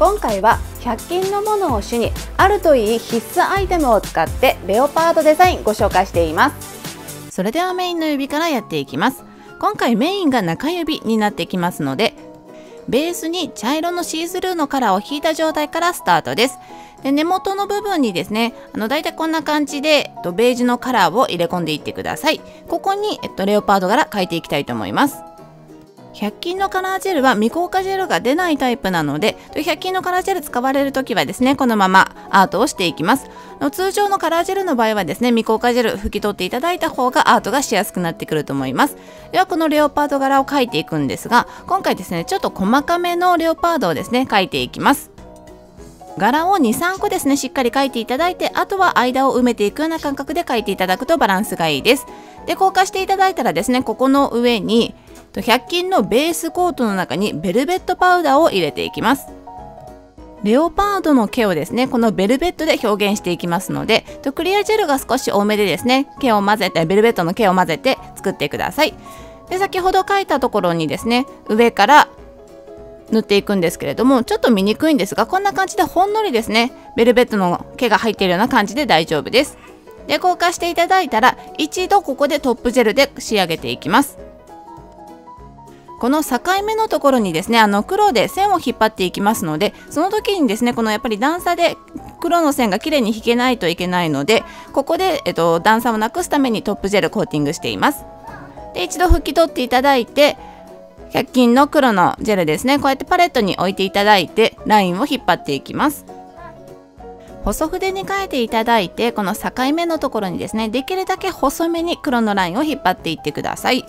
今回は100均のものを主にあるといい必須アイテムを使ってレオパードデザインご紹介しています。それではメインの指からやっていきます。今回メインが中指になってきますので、ベースに茶色のシースルーのカラーを引いた状態からスタートです。で、根元の部分にですね、だいたいこんな感じで、ベージュのカラーを入れ込んでいってください。ここに、レオパード柄描いていきたいと思います。100均のカラージェルは未硬化ジェルが出ないタイプなので、100均のカラージェル使われるときはですね、このままアートをしていきます。通常のカラージェルの場合はですね、未硬化ジェル拭き取っていただいた方がアートがしやすくなってくると思います。ではこのレオパード柄を描いていくんですが、今回ですね、ちょっと細かめのレオパードをですね、描いていきます。柄を2、3個ですね、しっかり描いていただいて、あとは間を埋めていくような感覚で描いていただくとバランスがいいです。で、硬化していただいたらですね、ここの上に、100均のベースコートの中にベルベットパウダーを入れていきます。レオパードの毛をですね、このベルベットで表現していきますので、クリアジェルが少し多めでですね、毛を混ぜて、ベルベットの毛を混ぜて作ってください。で、先ほど描いたところにですね、上から塗っていくんですけれども、ちょっと見にくいんですが、こんな感じでほんのりですね、ベルベットの毛が入っているような感じで大丈夫です。で、硬化していただいたら、一度ここでトップジェルで仕上げていきます。この境目のところにですね、黒で線を引っ張っていきますので、その時にですね、このやっぱり段差で黒の線が綺麗に引けないといけないので、ここで、段差をなくすためにトップジェルコーティングしています。で、一度拭き取っていただいて、100均の黒のジェルですね、こうやってパレットに置いていただいて、ラインを引っ張っていきます。細筆に変えていただいて、この境目のところにですね、できるだけ細めに黒のラインを引っ張っていってください。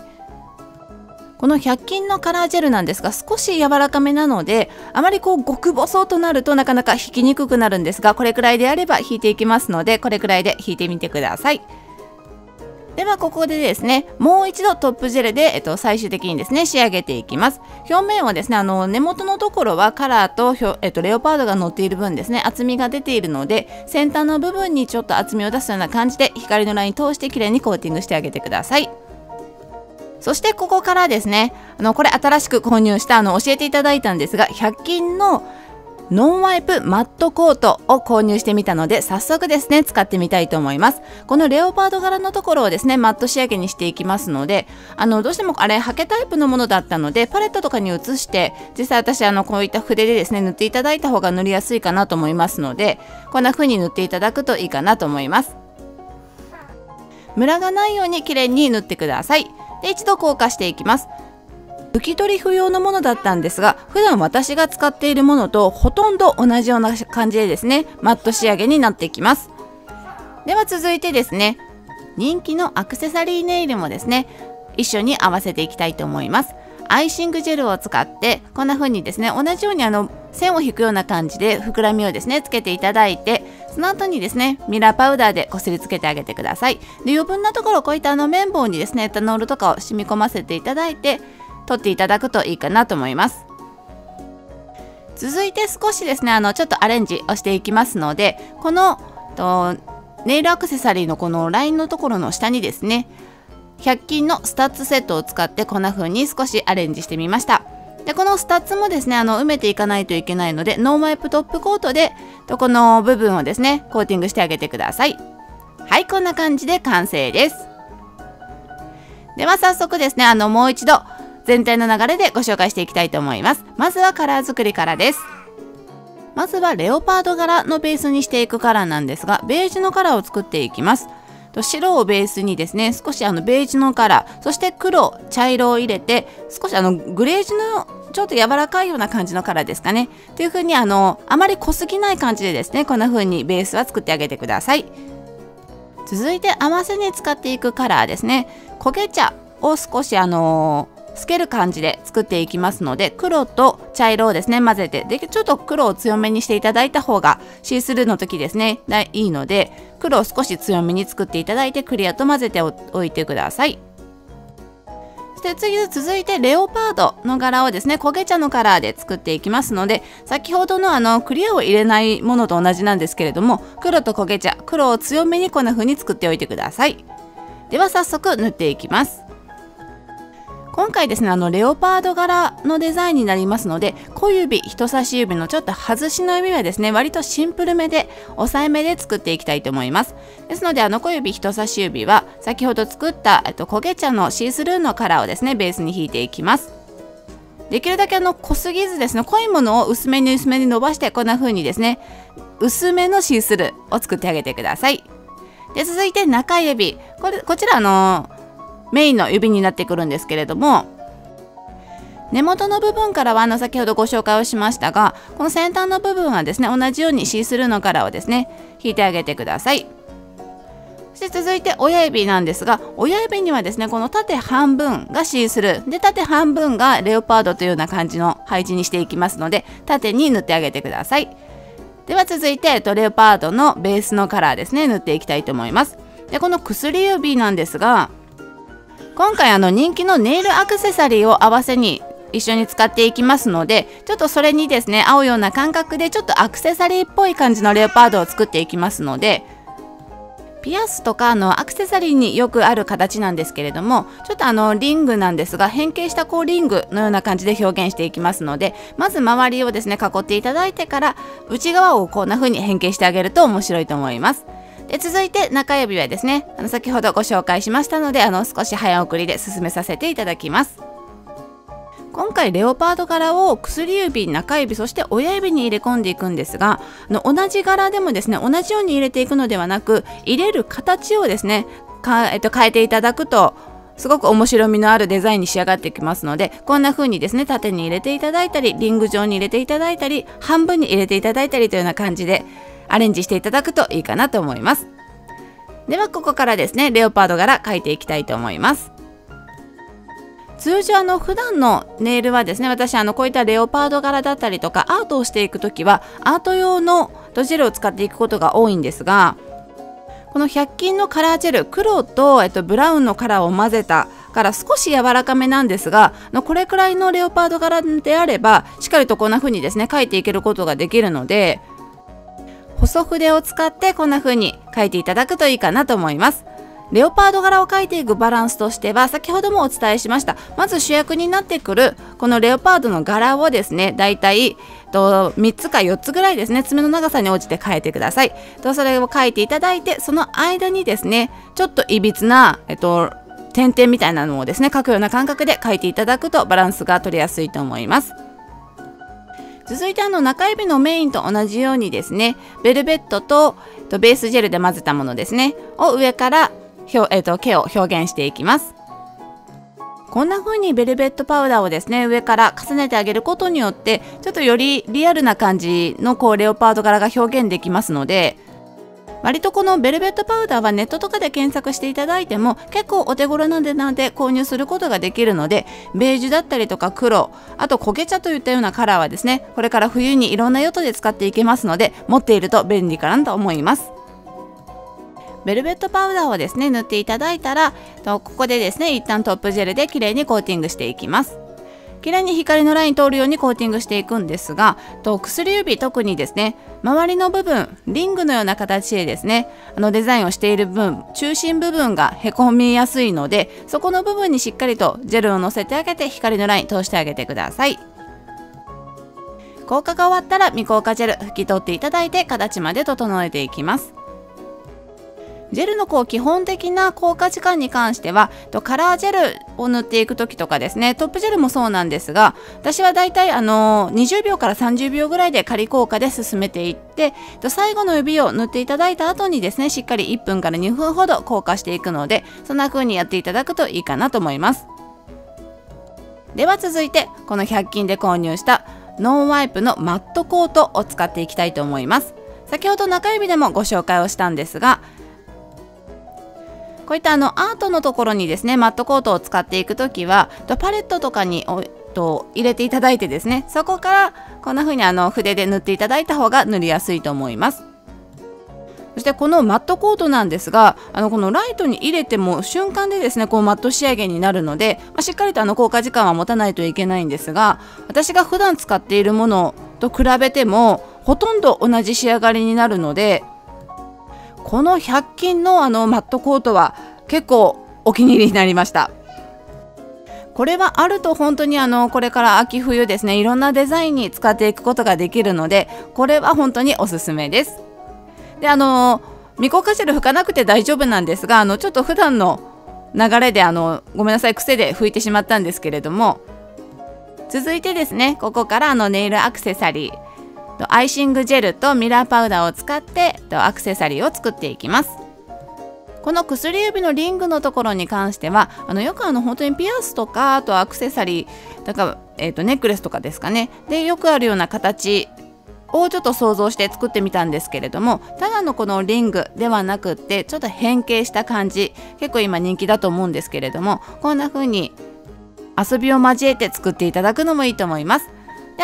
この100均のカラージェルなんですが、少し柔らかめなので、あまり極細となるとなかなか引きにくくなるんですが、これくらいであれば引いていきますので、これくらいで引いてみてください。ではここでですね、もう一度トップジェルで、最終的にですね、仕上げていきます。表面はですね、根元のところはカラーと、レオパードが乗っている分ですね、厚みが出ているので、先端の部分にちょっと厚みを出すような感じで、光のライン通して綺麗にコーティングしてあげてください。そしてここからですね、これ新しく購入した、教えていただいたんですが、100均のノンワイプマットコートを購入してみたので、早速ですね、使ってみたいと思います。このレオパード柄のところをですね、マット仕上げにしていきますので、どうしてもあれ、刷毛タイプのものだったので、パレットとかに移して、実際私、こういった筆でですね、塗っていただいた方が塗りやすいかなと思いますので、こんな風に塗っていただくといいかなと思います。ムラがないように綺麗に塗ってください。で、一度硬化していきます。拭き取り不要のものだったんですが、普段私が使っているものとほとんど同じような感じでですね、マット仕上げになっていきます。では続いてですね、人気のアクセサリーネイルもですね、一緒に合わせていきたいと思います。アイシングジェルを使って、こんな風にですね、同じように線を引くような感じで膨らみをですね、つけていただいて、その後にですね、ミラーパウダーでこすりつけてあげてください。で、余分なところ、こういった綿棒にですね、エタノールとかを染み込ませていただいて、取っていただくといいかなと思います。続いて少しですね、ちょっとアレンジをしていきますので、このネイルアクセサリーのこのラインのところの下にですね、100均のスタッツセットを使ってこんな風に少しアレンジしてみました。で、このスタッツもですね、埋めていかないといけないので、ノンワイプトップコートで、この部分をですね、コーティングしてあげてください。はい、こんな感じで完成です。では早速ですね、もう一度全体の流れでご紹介していきたいと思います。まずはカラー作りからです。まずはレオパード柄のベースにしていくカラーなんですが、ベージュのカラーを作っていきます。白をベースにですね、少しベージュのカラー、そして黒、茶色を入れて、少しグレージュのちょっと柔らかいような感じのカラーですかね。というふうにあまり濃すぎない感じでですね、こんなふうにベースは作ってあげてください。続いて合わせに使っていくカラーですね。焦げ茶を少し透ける感じで作っていきますので、黒と茶色をですね、混ぜて、で、ちょっと黒を強めにしていただいた方が、シースルーの時ですね、いいので、黒を少し強めに作っていただいて、クリアと混ぜておいてください。そして次、続いてレオパードの柄をですね、焦げ茶のカラーで作っていきますので、先ほどのクリアを入れないものと同じなんですけれども、黒と焦げ茶、黒を強めにこんな風に作っておいてください。では早速塗っていきます。今回ですね、レオパード柄のデザインになりますので、小指、人差し指のちょっと外しの指はですね、割とシンプルめで、押さえ目で作っていきたいと思います。ですので、小指、人差し指は、先ほど作った、焦げ茶のシースルーのカラーをですね、ベースに引いていきます。できるだけ濃すぎずですね、濃いものを薄めに薄めに伸ばして、こんな風にですね、薄めのシースルーを作ってあげてください。で、続いて中指。こちらメインの指になってくるんですけれども、根元の部分からは先ほどご紹介をしましたが、この先端の部分はですね、同じようにシースルーのカラーをですね引いてあげてください。そして続いて親指なんですが、親指にはですね、この縦半分がシースルーで、縦半分がレオパードというような感じの配置にしていきますので、縦に塗ってあげてください。では続いてレオパードのベースのカラーですね、塗っていきたいと思います。で、この薬指なんですが、今回人気のネイルアクセサリーを合わせに一緒に使っていきますので、ちょっとそれにですね合うような感覚で、ちょっとアクセサリーっぽい感じのレオパードを作っていきますので、ピアスとかアクセサリーによくある形なんですけれども、ちょっとリングなんですが、変形したリングのような感じで表現していきますので、まず周りをですね囲っていただいてから、内側をこんな風に変形してあげると面白いと思います。で、続いて中指はですね、先ほどご紹介しましたので、少し早送りで進めさせていただきます。今回レオパード柄を薬指、中指、そして親指に入れ込んでいくんですが、同じ柄でもですね、同じように入れていくのではなく、入れる形をですね変えていただくと、すごく面白みのあるデザインに仕上がってきますので、こんな風にですね縦に入れていただいたり、リング状に入れていただいたり、半分に入れていただいたりというような感じでアレンジしていただくといいかなと思います。ではここからですね、レオパード柄描いていきたいと思います。通常普段のネイルはですね、私こういったレオパード柄だったりとか、アートをしていくときはアート用のジェルを使っていくことが多いんですが、この100均のカラージェル、黒と、ブラウンのカラーを混ぜたから少し柔らかめなんですが、これくらいのレオパード柄であればしっかりとこんな風にですね描いていけることができるので、細筆を使ってこんな風に描いていただくといいかなと思います。レオパード柄を描いていくバランスとしては、先ほどもお伝えしました、まず主役になってくるこのレオパードの柄をですね、だいたい3つか4つぐらいですね、爪の長さに応じて変えてください。それを描いていただいて、その間にですねちょっといびつな、点々みたいなのをですね描くような感覚で描いていただくとバランスが取りやすいと思います。続いて中指のメインと同じようにですね、ベルベットとベースジェルで混ぜたものですねを上から毛を表現していきます。こんな風にベルベットパウダーをですね上から重ねてあげることによって、ちょっとよりリアルな感じのレオパード柄が表現できますので、割とこのベルベットパウダーはネットとかで検索していただいても結構お手頃な値段で購入することができるので、ベージュだったりとか黒、あと焦げ茶といったようなカラーはですね、これから冬にいろんな用途で使っていけますので、持っていると便利かなと思います。ベルベットパウダーをですね塗っていただいたら、ここでですね一旦トップジェルで綺麗にコーティングしていきます。綺麗に光のライン通るようにコーティングしていくんですが、薬指、特にですね周りの部分、リングのような形でですねデザインをしている分、中心部分がへこみやすいので、そこの部分にしっかりとジェルをのせてあげて、光のライン通してあげてください。硬化が終わったら未硬化ジェル拭き取っていただいて、形まで整えていきます。ジェルの基本的な硬化時間に関しては、カラージェルを塗っていく時とかですね、トップジェルもそうなんですが、私はだいたい20秒から30秒ぐらいで仮硬化で進めていって、最後の指を塗っていただいた後にですねしっかり1分から2分ほど硬化していくので、そんな風にやっていただくといいかなと思います。では続いてこの100均で購入したノンワイプのマットコートを使っていきたいと思います。先ほど中指でもご紹介をしたんですが、こういったアートのところにですねマットコートを使っていくときは、パレットとかに入れていただいてですね、そこからこんな風に筆で塗っていただいた方が塗りやすいと思います。そしてこのマットコートなんですが、このライトに入れても瞬間でですねマット仕上げになるので、しっかりと硬化時間は持たないといけないんですが、私が普段使っているものと比べてもほとんど同じ仕上がりになるので、この100均のマットコートは結構お気に入りになりました。これはあると本当にこれから秋冬ですね、いろんなデザインに使っていくことができるので、これは本当におすすめです。でミコカシル拭かなくて大丈夫なんですが、ちょっと普段の流れでごめんなさい、癖で拭いてしまったんですけれども、続いてですね、ここからネイルアクセサリー、アイシングジェルとミラーパウダーを使ってアクセサリーを作っていきます。この薬指のリングのところに関してはよく本当にピアスとか、あとアクセサリーだから、ネックレスとかですかね、でよくあるような形をちょっと想像して作ってみたんですけれども、ただのこのリングではなくってちょっと変形した感じ、結構今人気だと思うんですけれども、こんな風に遊びを交えて作っていただくのもいいと思います。で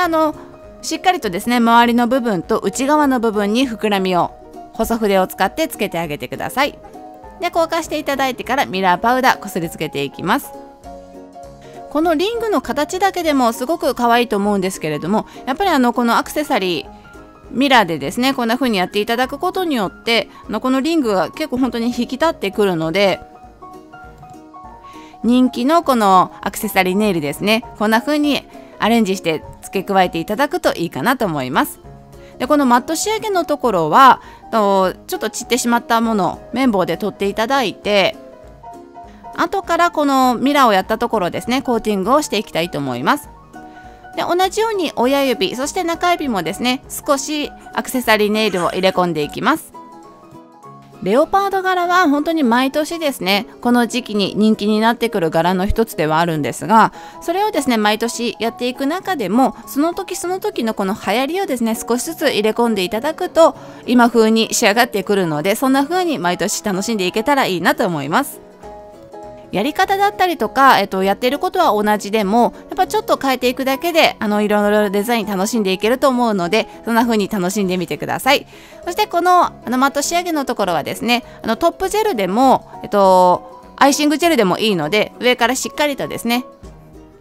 しっかりとですね、周りの部分と内側の部分に膨らみを細筆を使ってつけてあげてください。で硬化していただいてからミラーパウダーこすりつけていきます。このリングの形だけでもすごく可愛いと思うんですけれども、やっぱりこのアクセサリーミラーでですね、こんな風にやっていただくことによってこのリングが結構本当に引き立ってくるので、人気のこのアクセサリーネイルですね、こんな風にアレンジして付け加えていただくといいかなと思います。でこのマット仕上げのところはちょっと散ってしまったものを綿棒で取っていただいて、後からこのミラーをやったところですね、コーティングをしていきたいと思います。で同じように親指そして中指もですね、少しアクセサリーネイルを入れ込んでいきます。レオパード柄は本当に毎年ですね、この時期に人気になってくる柄の一つではあるんですが、それをですね毎年やっていく中でも、その時その時のこの流行りをですね少しずつ入れ込んでいただくと今風に仕上がってくるので、そんな風に毎年楽しんでいけたらいいなと思います。やり方だったりとか、やっていることは同じでも、やっぱちょっと変えていくだけでいろいろデザイン楽しんでいけると思うので、そんな風に楽しんでみてください。そしてこのマット仕上げのところはですね、トップジェルでも、アイシングジェルでもいいので、上からしっかりとですね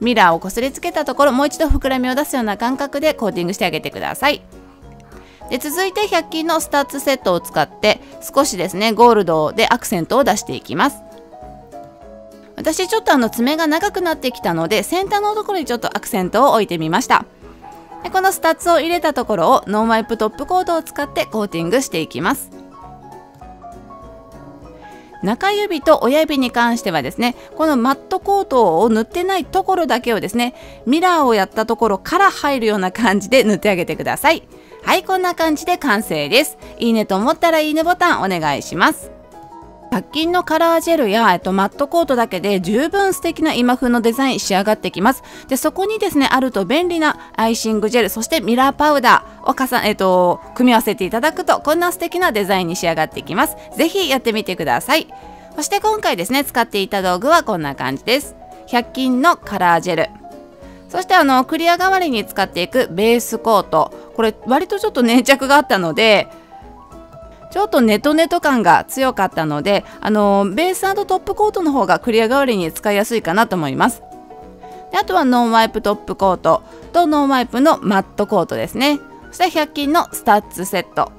ミラーをこすりつけたところ、もう一度膨らみを出すような感覚でコーティングしてあげてください。で続いて100均のスタッツセットを使って少しですねゴールドでアクセントを出していきます。私ちょっと爪が長くなってきたので、先端のところにちょっとアクセントを置いてみました。でこのスタッツを入れたところをノンワイプトップコートを使ってコーティングしていきます。中指と親指に関してはですね、このマットコートを塗ってないところだけをですねミラーをやったところから入るような感じで塗ってあげてください。はい、こんな感じで完成です。いいねと思ったらいいねボタンお願いします。100均のカラージェルや、マットコートだけで十分素敵な今風のデザイン仕上がってきます。でそこにですねあると便利なアイシングジェル、そしてミラーパウダーを組み合わせていただくと、こんな素敵なデザインに仕上がってきます。是非やってみてください。そして今回ですね使っていた道具はこんな感じです。100均のカラージェル、そしてクリア代わりに使っていくベースコート、これ割とちょっと粘着があったのでちょっとネトネト感が強かったので、ベース&トップコートの方がクリア代わりに使いやすいかなと思います。であとはノンワイプトップコートとノンワイプのマットコートですね。そして100均のスタッツセット、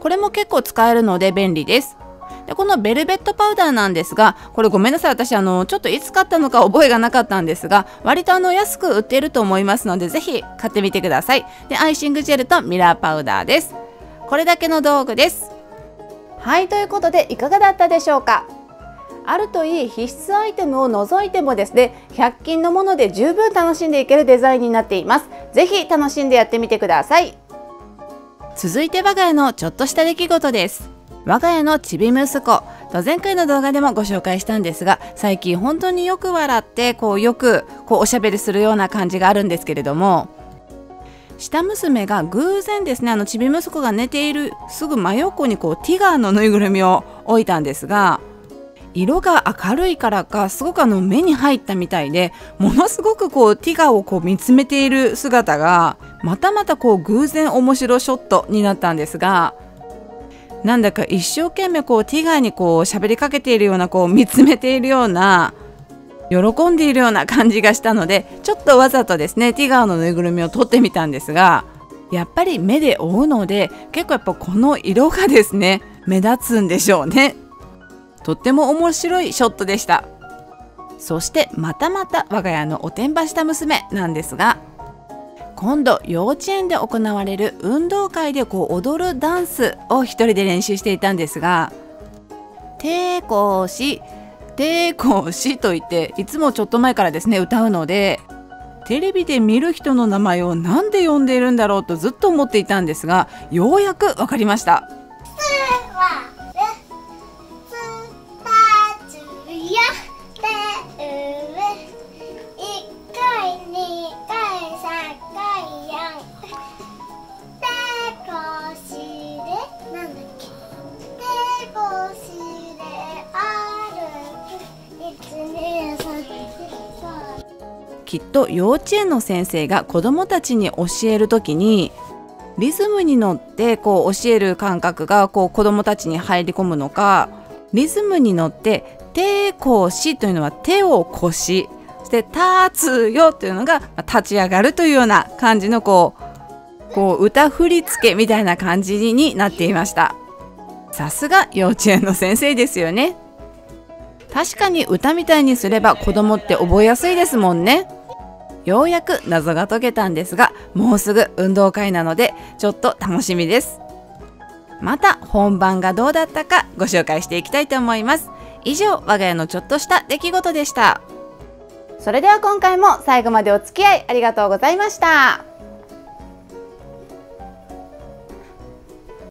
これも結構使えるので便利です。でこのベルベットパウダーなんですが、これごめんなさい、私ちょっといつ買ったのか覚えがなかったんですが、割と安く売っていると思いますので、ぜひ買ってみてください。でアイシングジェルとミラーパウダーです。これだけの道具です。はい、ということでいかがだったでしょうか。あるといい必須アイテムを除いてもですね、100均のもので十分楽しんでいけるデザインになっています。ぜひ楽しんでやってみてください。続いて我が家のちょっとした出来事です。我が家のちび息子、前回の動画でもご紹介したんですが、最近本当によく笑ってよくおしゃべりするような感じがあるんですけれども、下娘が偶然ですねちび息子が寝ているすぐ真横にティガーのぬいぐるみを置いたんですが、色が明るいからかすごく目に入ったみたいで、ものすごくティガーを見つめている姿がまたまた偶然面白ショットになったんですが。なんだか一生懸命ティガーに喋りかけているような見つめているような喜んでいるような感じがしたので、ちょっとわざとですねティガーのぬいぐるみを取ってみたんですが、やっぱり目で追うので結構やっぱこの色がですね目立つんでしょうね。とっても面白いショットでした。そしてまたまた我が家のおてんばした娘なんですが、今度幼稚園で行われる運動会で踊るダンスを一人で練習していたんですが、抵抗し抵抗しと言っていつもちょっと前からですね歌うので、テレビで見る人の名前を何で呼んでいるんだろうとずっと思っていたんですが、ようやく分かりました。きっと幼稚園の先生が子どもたちに教える時にリズムに乗って教える感覚が子どもたちに入り込むのか、リズムに乗って「手腰」というのは手を腰、そして「立つよ」というのが立ち上がるというような感じの歌振り付けみたいな感じになっていました。さすが幼稚園の先生ですよね。確かに歌みたいにすれば子供って覚えやすいですもんね。ようやく謎が解けたんですが、もうすぐ運動会なのでちょっと楽しみです。また本番がどうだったかご紹介していきたいと思います。以上、我が家のちょっとした出来事でした。それでは今回も最後までお付き合いありがとうございました。